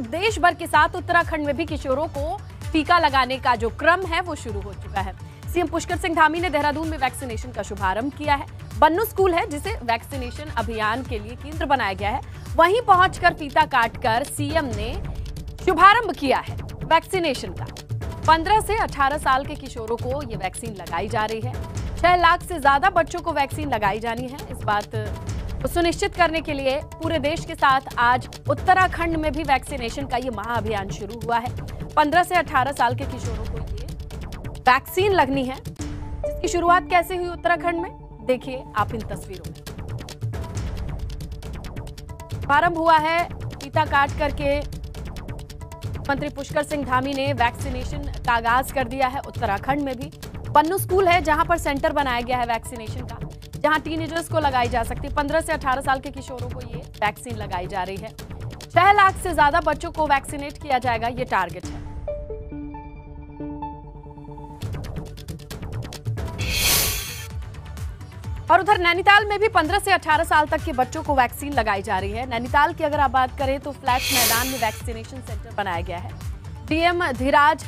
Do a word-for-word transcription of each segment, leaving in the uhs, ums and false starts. कि देश भर के साथ उत्तराखंड में भी किशोरों को टीका लगाने का जो क्रम है वो शुरू हो चुका है। सीएम पुष्कर सिंह धामी ने देहरादून में वैक्सीनेशन का शुभारंभ किया है। बन्नू स्कूल है जिसे वैक्सीनेशन अभियान के लिए केंद्र बनाया गया है, वहीं पहुंचकर फीता काटकर सीएम ने शुभारंभ किया है वैक्सीनेशन का। पंद्रह से अठारह साल के किशोरों को ये वैक्सीन लगाई जा रही है। छह लाख से ज्यादा बच्चों को वैक्सीन लगाई जानी है। इस बात को सुनिश्चित करने के लिए पूरे देश के साथ आज उत्तराखंड में भी वैक्सीनेशन का ये महाअभियान शुरू हुआ है। पंद्रह से अठारह साल के किशोरों को ये वैक्सीन लगनी है। इसकी शुरुआत कैसे हुई उत्तराखंड में, देखिए आप इन तस्वीरों में। प्रारंभ हुआ है फीता काट करके मंत्री पुष्कर सिंह धामी ने वैक्सीनेशन का आगाज कर दिया है। उत्तराखंड में भी बन्नू स्कूल है जहां पर सेंटर बनाया गया है वैक्सीनेशन का, जहां टीनेजर्स को लगाई जा सकती है। पंद्रह से अठारह साल के किशोरों को ये वैक्सीन लगाई जा रही है। छह लाख से ज्यादा बच्चों को वैक्सीनेट किया जाएगा, ये टारगेट है। और उधर नैनीताल में भी पंद्रह से अठारह साल तक के बच्चों को वैक्सीन लगाई जा रही है। नैनीताल की अगर आप बात करें तो फ्लैट मैदान में वैक्सीनेशन सेंटर बनाया गया है। डीएम धीराज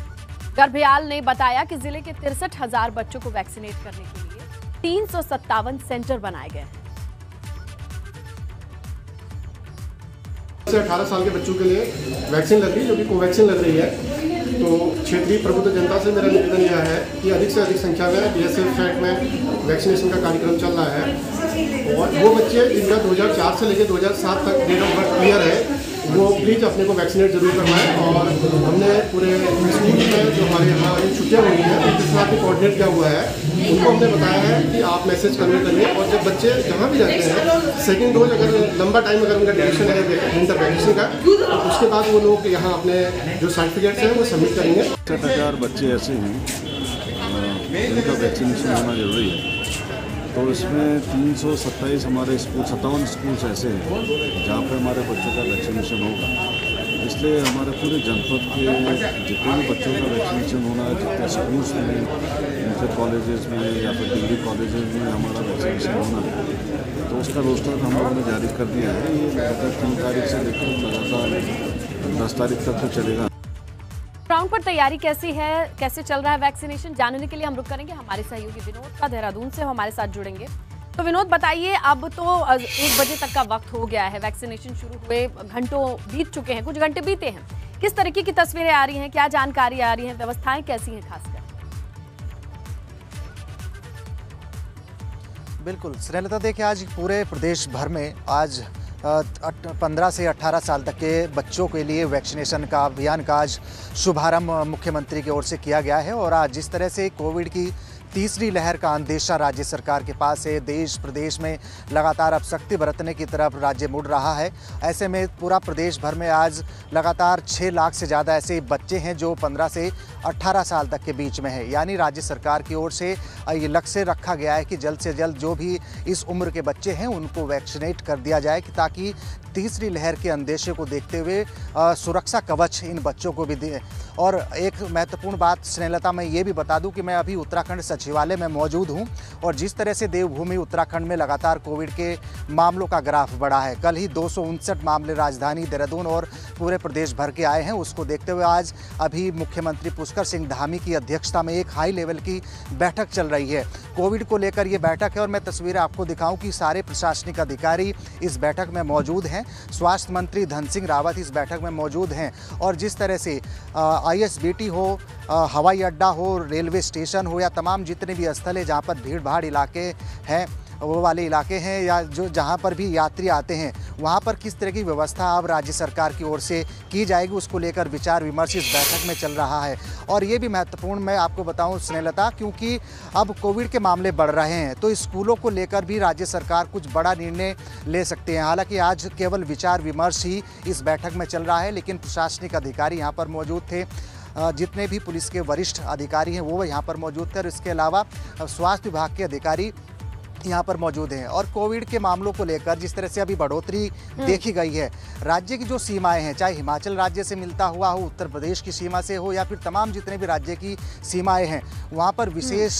गर्भ्याल ने बताया कि जिले के तिरसठ हजार बच्चों को वैक्सीनेट करने के लिए तीन सौ सत्तावन सेंटर बनाए गए हैं। अठारह साल के बच्चों के लिए वैक्सीन लग रही है जो कि कोवैक्सीन लग रही है। तो क्षेत्रीय प्रबुद्ध जनता से मेरा निवेदन यह है कि अधिक से अधिक संख्या में बीएसएफ फ्लैट में वैक्सीनेशन का कार्यक्रम चल रहा है और वो बच्चे जिनका दो हज़ार चार से लेकर दो हज़ार सात तक डेट ऑफ बर्थ क्लियर है वो प्लीज़ अपने को वैक्सीनेट जरूर करवाएं। और हमने पूरे स्कूल में जो हमारे यहाँ छुट्टियाँ हुई हैं उनके साथ भी कोऑर्डिनेट किया हुआ है। उनको हमने बताया है कि आप मैसेज कन्वे करिए और जब बच्चे जहाँ भी जाते हैं सेकेंड डोज अगर लंबा टाइम अगर उनका ड्यूरेशन है इंटर वैक्सीन का उसके बाद वो लोग यहाँ अपने जो सर्टिफिकेट्स हैं वो सबमिट करेंगे। साठ हज़ार बच्चे ऐसे हैं जिनका वैक्सीनेशन होना जरूरी है। तो इसमें तीन सौ सत्ताईस हमारे स्कूल सत्तावन स्कूल्स ऐसे हैं जहाँ पर हमारे बच्चों का वैक्सीनेशन होगा। इसलिए हमारे पूरे जनपद के जितने भी बच्चों का वैक्सीनेशन होना है जितने स्कूल्स में उनके कॉलेजेस में या फिर डिग्री कॉलेजेस में हमारा वैक्सीनेशन होना है तो उसका रोस्टर हम लोगों ने जारी कर दिया है। ये लगातार तीन तारीख से लेकर लगातार दस तारीख तक तो चलेगा। ग्राउंड पर तैयारी कैसी है, कैसे चल रहा है वैक्सीनेशन, जानने के लिए हम रुक करेंगे हमारे सहयोगी विनोद का देहरादून से, हमारे साथ जुड़ेंगे। तो विनोद बताइए, अब तो एक बजे तक का वक्त हो गया है, वैक्सीनेशन शुरू हुए घंटों बीत चुके हैं, कुछ घंटे बीते हैं, किस तरीके की तस्वीरें आ रही हैं, क्या जानकारी आ रही है, व्यवस्थाएं कैसी हैं खासकर? बिल्कुल श्रीलता, देखिए आज पूरे प्रदेश भर में आज पंद्रह से अठारह साल तक के बच्चों के लिए वैक्सीनेशन का अभियान का आज शुभारंभ मुख्यमंत्री की ओर से किया गया है। और आज जिस तरह से कोविड की तीसरी लहर का अंदेशा राज्य सरकार के पास है, देश प्रदेश में लगातार अब सख्ती बरतने की तरफ राज्य मुड़ रहा है, ऐसे में पूरा प्रदेश भर में आज लगातार छः लाख से ज़्यादा ऐसे बच्चे हैं जो पंद्रह से अठारह साल तक के बीच में है। यानी राज्य सरकार की ओर से ये लक्ष्य रखा गया है कि जल्द से जल्द जो भी इस उम्र के बच्चे हैं उनको वैक्सीनेट कर दिया जाए कि ताकि तीसरी लहर के अंदेशे को देखते हुए सुरक्षा कवच इन बच्चों को भी दे। और एक महत्वपूर्ण बात स्नेहलता, मैं ये भी बता दूं कि मैं अभी उत्तराखंड सचिवालय में मौजूद हूं और जिस तरह से देवभूमि उत्तराखंड में लगातार कोविड के मामलों का ग्राफ बढ़ा है, कल ही दो सौ उनसठ मामले राजधानी देहरादून और पूरे प्रदेश भर के आए हैं, उसको देखते हुए आज अभी मुख्यमंत्री पुष्कर सिंह धामी की अध्यक्षता में एक हाई लेवल की बैठक चल रही है। कोविड को लेकर ये बैठक है और मैं तस्वीरें आपको दिखाऊं कि सारे प्रशासनिक अधिकारी इस बैठक में मौजूद हैं। स्वास्थ्य मंत्री धन सिंह रावत इस बैठक में मौजूद हैं और जिस तरह से आईएसबीटी हो, हवाई अड्डा हो, रेलवे स्टेशन हो या तमाम जितने भी स्थल है जहाँ पर भीड़ भाड़ इलाके हैं वो वाले इलाके हैं या जो जहाँ पर भी यात्री आते हैं वहाँ पर किस तरह की व्यवस्था अब राज्य सरकार की ओर से की जाएगी उसको लेकर विचार विमर्श इस बैठक में चल रहा है। और ये भी महत्वपूर्ण मैं आपको बताऊं स्नेहलता, क्योंकि अब कोविड के मामले बढ़ रहे हैं तो स्कूलों को लेकर भी राज्य सरकार कुछ बड़ा निर्णय ले सकते हैं। हालाँकि आज केवल विचार विमर्श ही इस बैठक में चल रहा है, लेकिन प्रशासनिक अधिकारी यहाँ पर मौजूद थे, जितने भी पुलिस के वरिष्ठ अधिकारी हैं वो यहाँ पर मौजूद थे और इसके अलावा स्वास्थ्य विभाग के अधिकारी यहाँ पर मौजूद हैं। और कोविड के मामलों को लेकर जिस तरह से अभी बढ़ोतरी देखी गई है, राज्य की जो सीमाएं हैं, चाहे हिमाचल राज्य से मिलता हुआ हो, उत्तर प्रदेश की सीमा से हो, या फिर तमाम जितने भी राज्य की सीमाएं हैं, वहाँ पर विशेष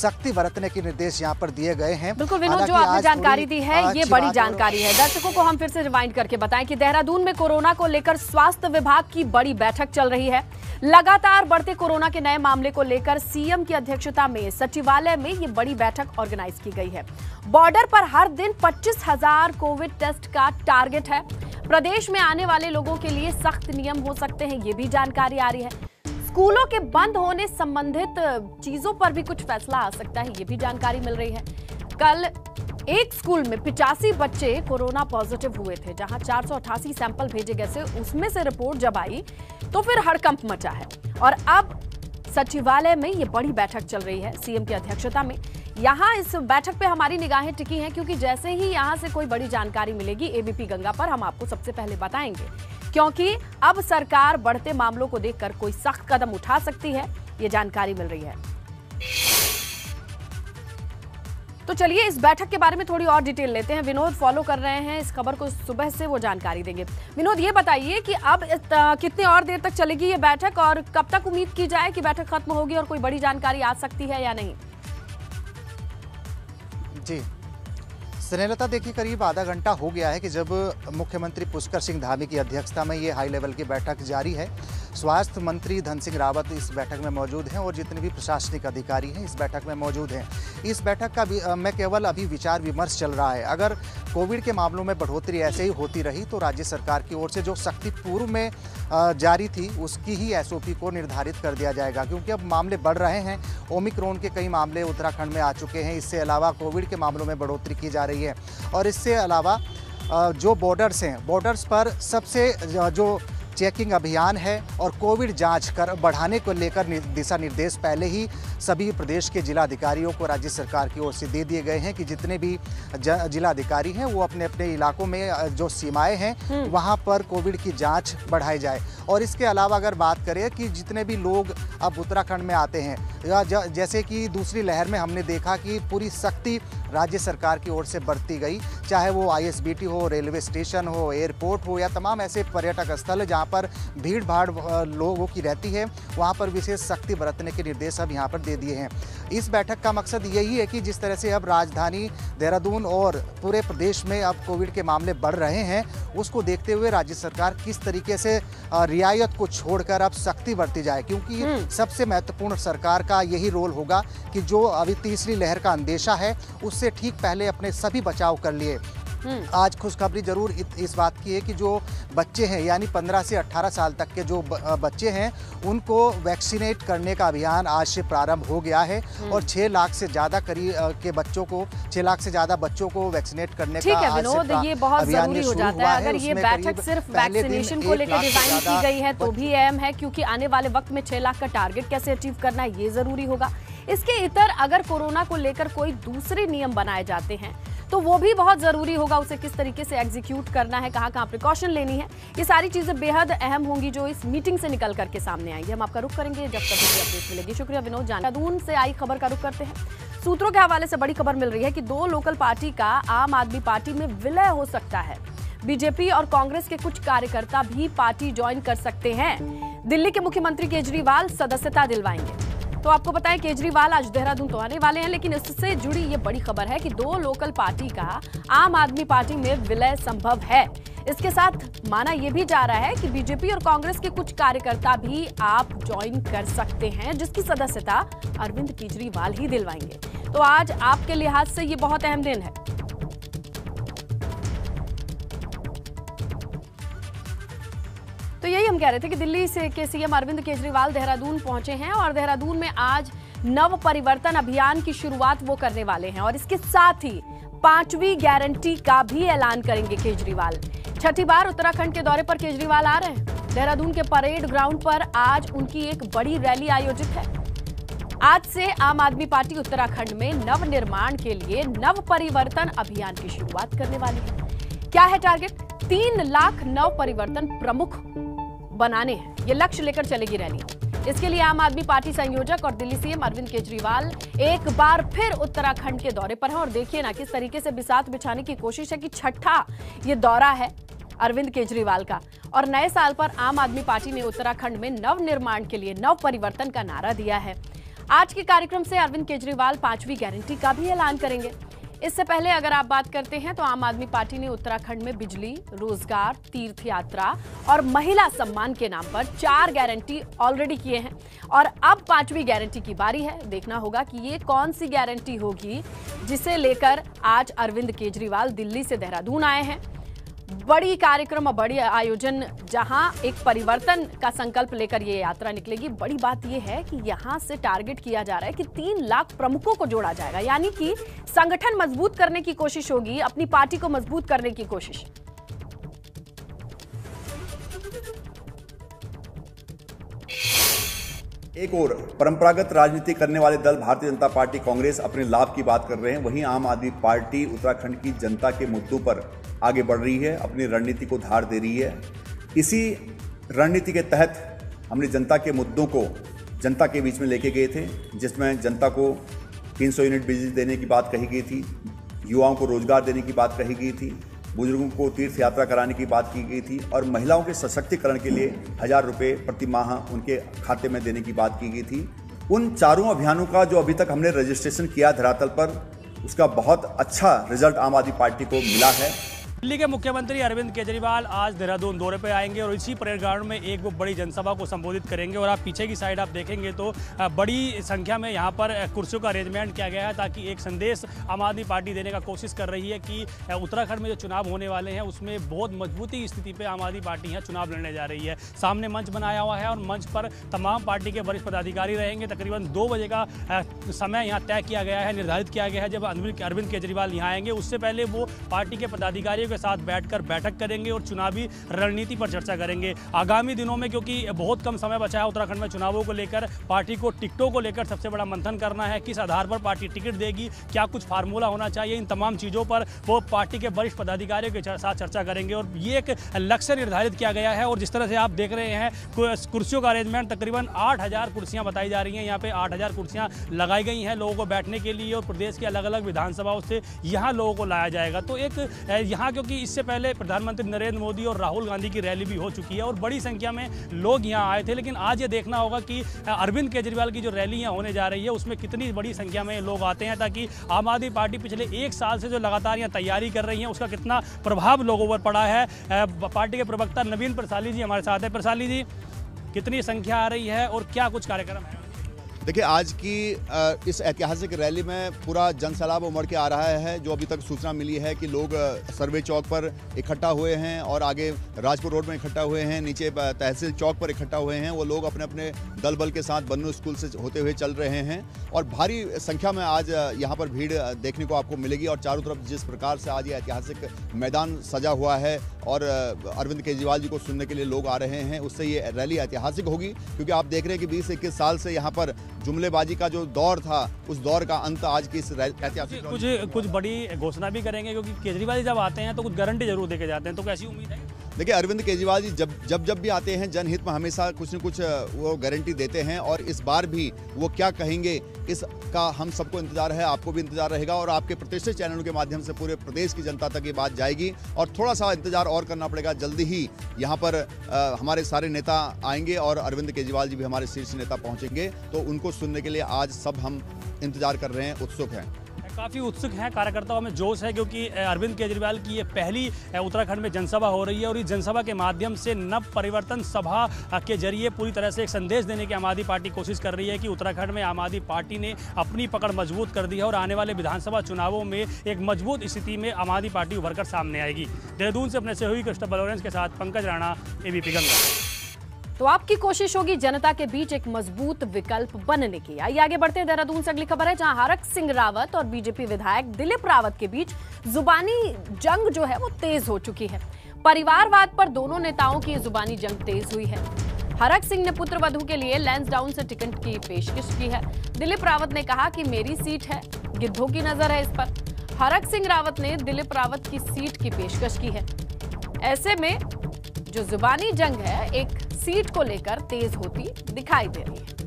सख्ती बरतने के निर्देश यहाँ पर दिए गए हैं। बिल्कुल विनोद, जो आपने जानकारी दी है ये बड़ी जानकारी है। दर्शकों को हम फिर से रिमाइंड करके बताएं कि देहरादून में कोरोना को लेकर स्वास्थ्य विभाग की बड़ी बैठक चल रही है। लगातार बढ़ते कोरोना के नए मामले को लेकर सीएम की अध्यक्षता में सचिवालय में ये बड़ी बैठक ऑर्गेनाइज की गई है। बॉर्डर पर हर दिन पच्चीस हजार कोविड टेस्ट का टारगेट है। प्रदेश में आने वाले लोगों के लिए सख्त नियम हो सकते हैं, ये भी जानकारी आ रही है। स्कूलों के बंद होने संबंधित चीजों पर भी कुछ फैसला आ सकता है, ये भी जानकारी मिल रही है। कल एक स्कूल में पिचासी बच्चे कोरोना पॉजिटिव हुए थे, जहां चार सौ अठासी सैंपल भेजे गए थे, उसमें से रिपोर्ट जब आई तो फिर हड़कंप मचा है। और अब सचिवालय में ये बड़ी बैठक चल रही है सीएम की अध्यक्षता में। यहाँ इस बैठक पे हमारी निगाहें टिकी हैं, क्योंकि जैसे ही यहाँ से कोई बड़ी जानकारी मिलेगी एबीपी गंगा पर हम आपको सबसे पहले बताएंगे, क्योंकि अब सरकार बढ़ते मामलों को देखकर कोई सख्त कदम उठा सकती है, ये जानकारी मिल रही है। तो चलिए इस बैठक के बारे में थोड़ी और डिटेल लेते हैं। विनोद फॉलो कर रहे हैं इस खबर को, सुबह से वो जानकारी देंगे। विनोद ये बताइए कि अब कितने और देर तक चलेगी ये बैठक, और कब तक उम्मीद की जाए कि बैठक खत्म होगी और कोई बड़ी जानकारी आ सकती है या नहीं? जी स्नेहलता, देखिए करीब आधा घंटा हो गया है कि जब मुख्यमंत्री पुष्कर सिंह धामी की अध्यक्षता में ये हाई लेवल की बैठक जारी है। स्वास्थ्य मंत्री धन सिंह रावत इस बैठक में मौजूद हैं और जितने भी प्रशासनिक अधिकारी हैं इस बैठक में मौजूद हैं। इस बैठक का भी मैं केवल अभी विचार विमर्श चल रहा है। अगर कोविड के मामलों में बढ़ोतरी ऐसे ही होती रही तो राज्य सरकार की ओर से जो सख्ती पूर्व में जारी थी उसकी ही एस ओ पी को निर्धारित कर दिया जाएगा, क्योंकि अब मामले बढ़ रहे हैं। ओमिक्रोन के कई मामले उत्तराखंड में आ चुके हैं। इसके अलावा कोविड के मामलों में बढ़ोतरी की जा रही है। और इसके अलावा जो बॉर्डर्स हैं, बॉर्डर्स पर सबसे जो चेकिंग अभियान है और कोविड जांच कर बढ़ाने को लेकर दिशा निर्देश पहले ही सभी प्रदेश के जिलाधिकारियों को राज्य सरकार की ओर से दे दिए गए हैं कि जितने भी जिलाधिकारी हैं वो अपने अपने इलाकों में जो सीमाएं हैं वहां पर कोविड की जांच बढ़ाई जाए। और इसके अलावा अगर बात करें कि जितने भी लोग अब उत्तराखंड में आते हैं, जैसे कि दूसरी लहर में हमने देखा कि पूरी सख्ती राज्य सरकार की ओर से बरती गई, चाहे वो आईएसबीटी हो, रेलवे स्टेशन हो, एयरपोर्ट हो, या तमाम ऐसे पर्यटक स्थल जहाँ पर भीड़ भाड़ लोगों की रहती है, वहाँ पर विशेष सख्ती बरतने के निर्देश अब यहाँ पर दे दिए हैं। इस बैठक का मकसद यही है कि जिस तरह से अब राजधानी देहरादून और पूरे प्रदेश में अब कोविड के मामले बढ़ रहे हैं, उसको देखते हुए राज्य सरकार किस तरीके से रियायत को छोड़कर अब सख्ती बरती जाए, क्योंकि सबसे महत्वपूर्ण सरकार का यही रोल होगा कि जो अभी तीसरी लहर का अंदेशा है उससे ठीक पहले अपने सभी बचाव कर लिए। आज खुशखबरी जरूर इस बात की है कि जो बच्चे हैं, यानी पंद्रह से अठारह साल तक के जो बच्चे हैं, उनको वैक्सीनेट करने का अभियान आज से प्रारंभ हो गया है और छह लाख से ज़्यादा करीब के बच्चों को छह लाख से ज़्यादा बच्चों को वैक्सीनेट करने का अभियान शुरू हुआ है। ठीक है विनोद, ये बहुत ज़रूरी हो जाता है। अगर ये बैठक सिर्फ वैक्सीनेशन को लेकर डिजाइन की गई है तो भी अहम है, क्योंकि आने वाले वक्त में छह लाख का टारगेट कैसे अचीव करना है ये जरूरी होगा। इसके इतर अगर कोरोना को लेकर कोई दूसरे नियम बनाए जाते हैं तो वो भी बहुत जरूरी होगा, उसे किस तरीके से एग्जीक्यूट करना है, कहाँ कहाँ प्रिकॉशन लेनी है, ये सारी चीजें बेहद अहम होंगी जो इस मीटिंग से निकल करके सामने आएंगी। हम आपका रुख करेंगे जब तक भी अपडेट मिलेगी। शुक्रिया विनोद। देहरादून से आई खबर का रुख करते हैं। सूत्रों के हवाले से बड़ी खबर मिल रही है कि दो लोकल पार्टी का आम आदमी पार्टी में विलय हो सकता है। बीजेपी और कांग्रेस के कुछ कार्यकर्ता भी पार्टी ज्वाइन कर सकते हैं। दिल्ली के मुख्यमंत्री केजरीवाल सदस्यता दिलवाएंगे। तो आपको बताएं केजरीवाल आज देहरादून तो आने वाले हैं, लेकिन इससे जुड़ी ये बड़ी खबर है कि दो लोकल पार्टी का आम आदमी पार्टी में विलय संभव है। इसके साथ माना यह भी जा रहा है कि बीजेपी और कांग्रेस के कुछ कार्यकर्ता भी आप ज्वाइन कर सकते हैं, जिसकी सदस्यता अरविंद केजरीवाल ही दिलवाएंगे। तो आज आपके लिहाज से ये बहुत अहम दिन है। तो यही हम कह रहे थे कि दिल्ली से के सीएम अरविंद केजरीवाल देहरादून पहुंचे हैं और देहरादून में आज नव परिवर्तन अभियान की शुरुआत वो करने वाले हैं और इसके साथ ही पांचवी गारंटी का भी ऐलान करेंगे केजरीवाल। छठी बार उत्तराखंड के दौरे पर केजरीवाल आ रहे हैं। देहरादून के परेड ग्राउंड पर आज उनकी एक बड़ी रैली आयोजित है। आज से आम आदमी पार्टी उत्तराखंड में नव निर्माण के लिए नव परिवर्तन अभियान की शुरुआत करने वाली है। क्या है टारगेट? तीन लाख नव परिवर्तन प्रमुख बनाने हैं, ये लक्ष्य लेकर चलेगी रैली। इसके लिए आम आदमी पार्टी संयोजक और दिल्ली सीएम अरविंद केजरीवाल एक बार फिर उत्तराखंड के दौरे पर हैं। और देखिए ना किस तरीके से बिसात बिछाने की कोशिश है कि छठा ये दौरा है अरविंद केजरीवाल का। और नए साल पर आम आदमी पार्टी ने उत्तराखंड में नव निर्माण के लिए नव परिवर्तन का नारा दिया है। आज के कार्यक्रम से अरविंद केजरीवाल पांचवी गारंटी का भी ऐलान करेंगे। इससे पहले अगर आप बात करते हैं तो आम आदमी पार्टी ने उत्तराखंड में बिजली, रोजगार, तीर्थ यात्रा और महिला सम्मान के नाम पर चार गारंटी ऑलरेडी किए हैं और अब पांचवी गारंटी की बारी है। देखना होगा कि ये कौन सी गारंटी होगी जिसे लेकर आज अरविंद केजरीवाल दिल्ली से देहरादून आए हैं। बड़ी कार्यक्रम और बड़ी आयोजन, जहां एक परिवर्तन का संकल्प लेकर ये यात्रा निकलेगी। बड़ी बात यह है कि यहां से टारगेट किया जा रहा है कि तीन लाख प्रमुखों को जोड़ा जाएगा, यानी कि संगठन मजबूत करने की कोशिश होगी, अपनी पार्टी को मजबूत करने की कोशिश। एक और परंपरागत राजनीति करने वाले दल भारतीय जनता पार्टी, कांग्रेस अपने लाभ की बात कर रहे हैं, वहीं आम आदमी पार्टी उत्तराखंड की जनता के मुद्दों पर आगे बढ़ रही है, अपनी रणनीति को धार दे रही है। इसी रणनीति के तहत हमने जनता के मुद्दों को जनता के बीच में लेके गए थे, जिसमें जनता को तीन सौ यूनिट बिजली देने की बात कही गई थी, युवाओं को रोजगार देने की बात कही गई थी, बुजुर्गों को तीर्थ यात्रा कराने की बात की गई थी और महिलाओं के सशक्तिकरण के लिए हज़ार रुपये प्रति माह उनके खाते में देने की बात की गई थी। उन चारों अभियानों का जो अभी तक हमने रजिस्ट्रेशन किया धरातल पर, उसका बहुत अच्छा रिजल्ट आम आदमी पार्टी को मिला है। दिल्ली के मुख्यमंत्री अरविंद केजरीवाल आज देहरादून दौरे पर आएंगे और इसी परेड ग्राउंड में एक वो बड़ी जनसभा को संबोधित करेंगे। और आप पीछे की साइड आप देखेंगे तो बड़ी संख्या में यहाँ पर कुर्सियों का अरेंजमेंट किया गया है, ताकि एक संदेश आम आदमी पार्टी देने का कोशिश कर रही है कि उत्तराखंड में जो चुनाव होने वाले हैं उसमें बहुत मजबूती की स्थिति पर आम आदमी पार्टी यहाँ चुनाव लड़ने जा रही है। सामने मंच बनाया हुआ है और मंच पर तमाम पार्टी के वरिष्ठ पदाधिकारी रहेंगे। तकरीबन दो बजे का समय यहाँ तय किया गया है, निर्धारित किया गया है जब अरविंद केजरीवाल यहाँ आएंगे। उससे पहले वो पार्टी के पदाधिकारियों के साथ बैठकर बैठक करेंगे और चुनावी रणनीति पर चर्चा करेंगे। आगामी दिनों में क्योंकि बहुत कम समय बचा है उत्तराखंड में, चुनावों को लेकर पार्टी को टिकटों को लेकर सबसे बड़ा मंथन करना है। किस आधार पर पार्टी टिकट देगी, क्या कुछ फार्मूला होना चाहिए, इन तमाम चीज़ों पर वो पार्टी के वरिष्ठ पदाधिकारियों के साथ चर्चा करेंगे। और ये एक लक्ष्य निर्धारित किया गया है। और जिस तरह से आप देख रहे हैं कुर्सियों का अरेंजमेंट, तकरीबन आठ हज़ार कुर्सियाँ बताई जा रही हैं, यहाँ पर आठ हज़ार कुर्सियाँ लगाई गई हैं लोगों को बैठने के लिए और प्रदेश के अलग अलग विधानसभाओं से यहाँ लोगों को लाया जाएगा। तो एक यहाँ, क्योंकि इससे पहले प्रधानमंत्री नरेंद्र मोदी और राहुल गांधी की रैली भी हो चुकी है और बड़ी संख्या में लोग यहाँ आए थे, लेकिन आज ये देखना होगा कि अरविंद केजरीवाल की जो रैली यहाँ होने जा रही है उसमें कितनी बड़ी संख्या में लोग आते हैं, ताकि आम आदमी पार्टी पिछले एक साल से जो लगातार यहाँ तैयारी कर रही है उसका कितना प्रभाव लोगों पर पड़ा है। पार्टी के प्रवक्ता नवीन प्रसाली जी हमारे साथ है। प्रसाली जी, कितनी संख्या आ रही है और क्या कुछ कार्यक्रम है? देखिए, आज की इस ऐतिहासिक रैली में पूरा जनसैलाब उमड़ के आ रहा है। जो अभी तक सूचना मिली है कि लोग सर्वे चौक पर इकट्ठा हुए हैं और आगे राजपुर रोड में इकट्ठा हुए हैं, नीचे तहसील चौक पर इकट्ठा हुए हैं। वो लोग अपने अपने दल बल के साथ बन्नू स्कूल से होते हुए चल रहे हैं और भारी संख्या में आज यहाँ पर भीड़ देखने को आपको मिलेगी। और चारों तरफ जिस प्रकार से आज ये ऐतिहासिक मैदान सजा हुआ है और अरविंद केजरीवाल जी को सुनने के लिए लोग आ रहे हैं, उससे ये रैली ऐतिहासिक होगी। क्योंकि आप देख रहे हैं कि बीस इक्कीस साल से यहाँ पर जुमलेबाजी का जो दौर था उस दौर का अंत आज की इस ऐतिहासिक कुछ कुछ बड़ी घोषणा भी करेंगे, क्योंकि केजरीवाल जब आते हैं तो कुछ गारंटी जरूर देके जाते हैं। तो कैसी उम्मीद है? देखिए, अरविंद केजरीवाल जी जब जब जब भी आते हैं जनहित में हमेशा कुछ न कुछ वो गारंटी देते हैं और इस बार भी वो क्या कहेंगे इसका हम सबको इंतजार है, आपको भी इंतजार रहेगा। और आपके प्रतिष्ठित चैनलों के माध्यम से पूरे प्रदेश की जनता तक ये बात जाएगी और थोड़ा सा इंतजार और करना पड़ेगा। जल्दी ही यहाँ पर आ, हमारे सारे नेता आएंगे और अरविंद केजरीवाल जी भी हमारे शीर्ष नेता पहुँचेंगे, तो उनको सुनने के लिए आज सब हम इंतजार कर रहे हैं, उत्सुक हैं, काफ़ी उत्सुक हैं। कार्यकर्ताओं में जोश है क्योंकि अरविंद केजरीवाल की ये पहली उत्तराखंड में जनसभा हो रही है और इस जनसभा के माध्यम से नव परिवर्तन सभा के जरिए पूरी तरह से एक संदेश देने की आम आदमी पार्टी कोशिश कर रही है कि उत्तराखंड में आम आदमी पार्टी ने अपनी पकड़ मजबूत कर दी है और आने वाले विधानसभा चुनावों में एक मजबूत स्थिति में आम आदमी पार्टी उभर कर सामने आएगी। देहरादून से अपने सहयोगी कृष्ण बलोरेंस के साथ पंकज राणा, एबीपी गंगा। तो आपकी कोशिश होगी जनता के बीच एक मजबूत विकल्प बनने की। आइए आगे बढ़ते हैं देहरादून से। अगली खबर है जहां हरक सिंह रावत और बीजेपी विधायक दिलीप रावत के बीच जुबानी जंग जो है वो तेज हो चुकी है। परिवारवाद पर दोनों नेताओं की जुबानी जंग तेज हुई है। हरक सिंह ने पुत्र वधु के लिए लैंस डाउन से टिकट की पेशकश की है। दिलीप रावत ने कहा कि मेरी सीट है, गिद्धों की नजर है इस पर। हरक सिंह रावत ने दिलीप रावत की सीट की पेशकश की है। ऐसे में जो जुबानी जंग है एक सीट को लेकर तेज होती दिखाई दे रही है।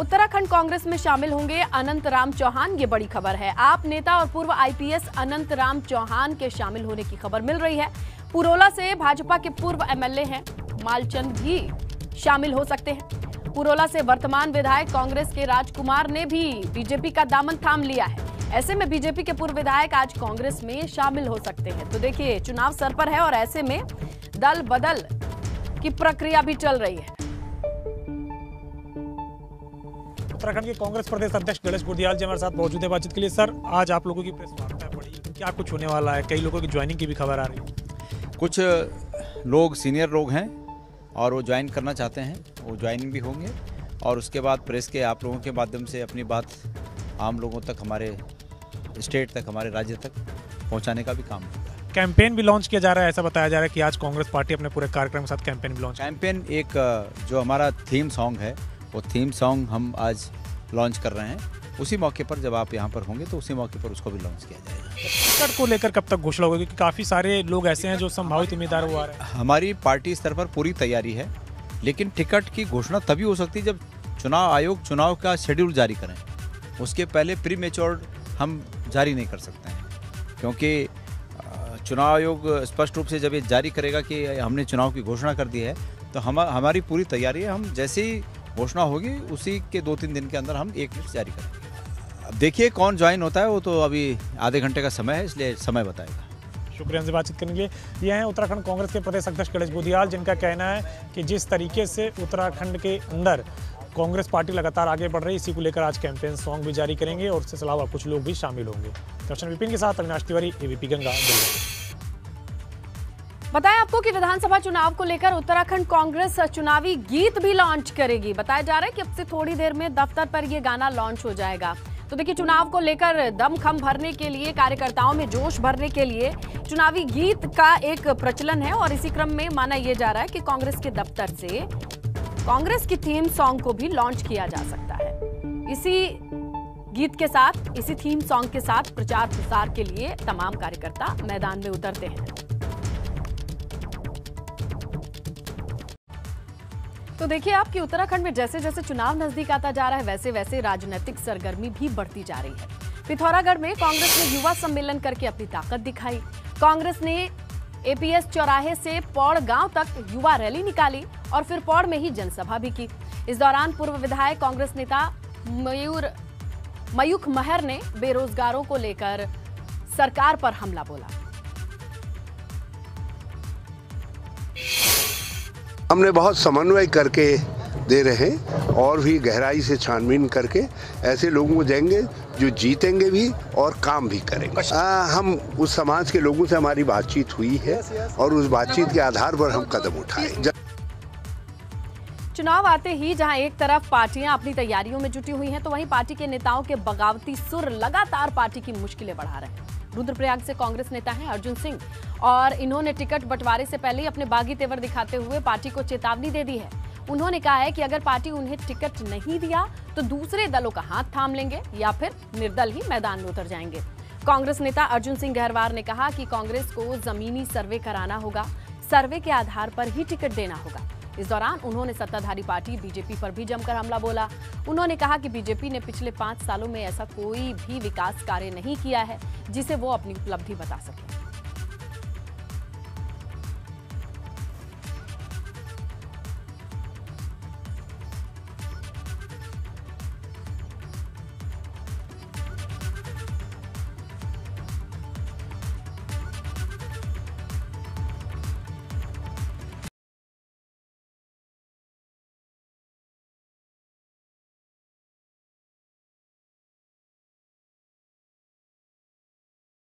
उत्तराखंड कांग्रेस में शामिल होंगे अनंत राम चौहान, ये बड़ी खबर है। आप नेता और पूर्व आईपीएस अनंत राम चौहान के शामिल होने की खबर मिल रही है। पुरोला से भाजपा के पूर्व एमएलए हैं मालचंद भी शामिल हो सकते हैं। पुरोला से वर्तमान विधायक कांग्रेस के राजकुमार ने भी बीजेपी का दामन थाम लिया है। ऐसे में बीजेपी के पूर्व विधायक आज कांग्रेस में शामिल हो सकते हैं। तो देखिए, चुनाव सर पर है और ऐसे में दल बदल की प्रक्रिया भी चल रही है। उत्तराखंड के कांग्रेस प्रदेश अध्यक्ष गणेश गोडियाल जी हमारे साथ मौजूद है बातचीत के लिए। सर, आज आप लोगों की प्रेस वार्ता पड़ी, क्या कुछ होने वाला है? कई लोगों की ज्वाइनिंग की भी खबर आ रही है। कुछ लोग सीनियर लोग हैं और वो ज्वाइन करना चाहते हैं, वो ज्वाइनिंग भी होंगे और उसके बाद प्रेस के आप लोगों के माध्यम से अपनी बात आम लोगों तक, हमारे स्टेट तक, हमारे राज्य तक पहुंचाने का भी काम होता है। कैंपेन भी लॉन्च किया जा रहा है, ऐसा बताया जा रहा है कि आज कांग्रेस पार्टी अपने पूरे कार्यक्रम के साथ कैंपेन भी लॉन्च कैंपेन एक जो हमारा थीम सॉन्ग है, वो थीम सॉन्ग हम आज लॉन्च कर रहे हैं। उसी मौके पर जब आप यहाँ पर होंगे तो उसी मौके पर उसको भी लॉन्च किया जाएगा। टिकट को लेकर कब तक घोषणा होगी, क्योंकि काफ़ी सारे लोग ऐसे हैं जो संभावित उम्मीदवार वो आ रहे हैं? हमारी पार्टी स्तर पर पूरी तैयारी है, लेकिन टिकट की घोषणा तभी हो सकती है जब चुनाव आयोग चुनाव का शेड्यूल जारी करें। उसके पहले प्री मेच्योर्ड हम जारी नहीं कर सकते हैं, क्योंकि चुनाव आयोग स्पष्ट रूप से जब ये जारी करेगा कि हमने चुनाव की घोषणा कर दी है, तो हम हमारी पूरी तैयारी है। हम जैसे ही घोषणा होगी उसी के दो तीन दिन के अंदर हम एक लिस्ट जारी करेंगे। अब देखिए कौन ज्वाइन होता है, वो तो अभी आधे घंटे का समय है, इसलिए समय बताएगा। शुक्रिया से बातचीत करने के लिए। ये हैं उत्तराखंड कांग्रेस के प्रदेश अध्यक्ष गणेश गोडियाल, जिनका कहना है कि जिस तरीके से उत्तराखंड के अंदर कांग्रेस पार्टी लगातार आगे बढ़ रही, इसी को लेकर आज कैंपेन सॉन्ग भी जारी करेंगे और इसके अलावा कुछ लोग भी शामिल होंगे। दर्शन विपिन के साथ अविनाश तिवारी, एबीपी गंगा। बताया आपको कि विधानसभा चुनाव को लेकर उत्तराखंड कांग्रेस चुनावी गीत भी लॉन्च करेगी। बताया जा रहा है कि अब से थोड़ी देर में दफ्तर पर यह गाना लॉन्च हो जाएगा। तो देखिए, चुनाव को लेकर दमखम भरने के लिए, कार्यकर्ताओं में जोश भरने के लिए चुनावी गीत का एक प्रचलन है और इसी क्रम में माना यह जा रहा है कि कांग्रेस के दफ्तर से कांग्रेस की थीम सॉन्ग को भी लॉन्च किया जा सकता है। इसी गीत के साथ, इसी थीम सॉन्ग के साथ प्रचार प्रसार के लिए तमाम कार्यकर्ता मैदान में उतरते हैं। तो देखिए आप कि उत्तराखंड में जैसे जैसे चुनाव नजदीक आता जा रहा है, वैसे वैसे राजनीतिक सरगर्मी भी बढ़ती जा रही है। पिथौरागढ़ में कांग्रेस ने युवा सम्मेलन करके अपनी ताकत दिखाई। कांग्रेस ने एपीएस चौराहे से पौड़ गांव तक युवा रैली निकाली और फिर पौड़ में ही जनसभा भी की। इस दौरान पूर्व विधायक कांग्रेस नेता मयूर मयुक महर ने बेरोजगारों को लेकर सरकार पर हमला बोला। हमने बहुत समन्वय करके दे रहे हैं और भी गहराई से छानबीन करके ऐसे लोगों को देंगे जो जीतेंगे भी और काम भी करेंगे। आ, हम उस समाज के लोगों से हमारी बातचीत हुई है और उस बातचीत के आधार पर हम कदम उठाए। चुनाव आते ही जहां एक तरफ पार्टियां अपनी तैयारियों में जुटी हुई हैं, तो वहीं पार्टी के नेताओं के बगावती सुर लगातार पार्टी की मुश्किलें बढ़ा रहे हैं। रुद्रप्रयाग से कांग्रेस नेता हैं अर्जुन सिंह और इन्होंने टिकट बंटवारे से पहले ही अपने बागी तेवर दिखाते हुए पार्टी को चेतावनी दे दी है। उन्होंने कहा है कि अगर पार्टी उन्हें टिकट नहीं दिया तो दूसरे दलों का हाथ थाम लेंगे या फिर निर्दल ही मैदान में उतर जाएंगे। कांग्रेस नेता अर्जुन सिंह गहड़वार ने कहा कि कांग्रेस को जमीनी सर्वे कराना होगा, सर्वे के आधार पर ही टिकट देना होगा। इस दौरान उन्होंने सत्ताधारी पार्टी बीजेपी पर भी जमकर हमला बोला। उन्होंने कहा कि बीजेपी ने पिछले पांच सालों में ऐसा कोई भी विकास कार्य नहीं किया है जिसे वो अपनी उपलब्धि बता सके।